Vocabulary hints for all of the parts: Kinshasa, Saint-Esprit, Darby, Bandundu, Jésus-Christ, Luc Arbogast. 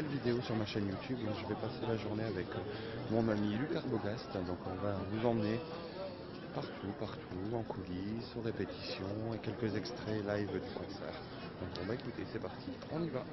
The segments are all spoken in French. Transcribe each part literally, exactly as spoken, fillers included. nouvelle vidéo sur ma chaîne YouTube. Je vais passer la journée avec mon ami Luc Arbogast. Donc on va vous emmener partout, partout, en coulisses, aux répétitions et quelques extraits live du concert. Donc on va écouter, c'est parti, on y va.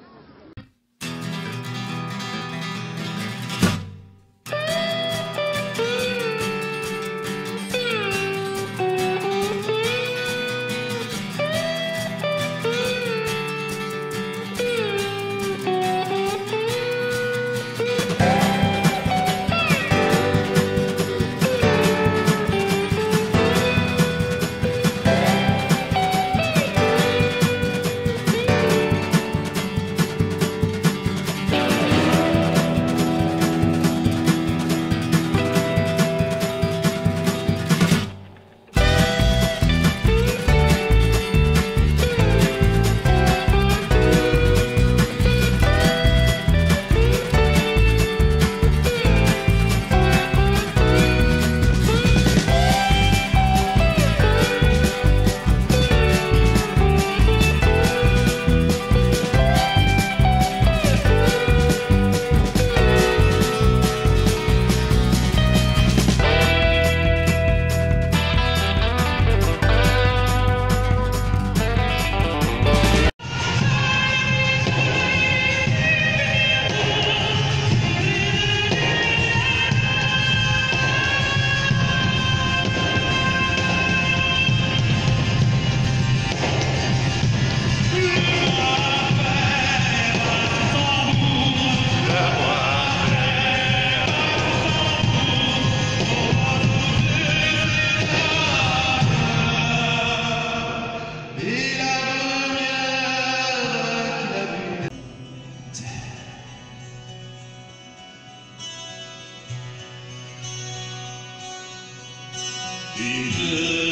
Jesus.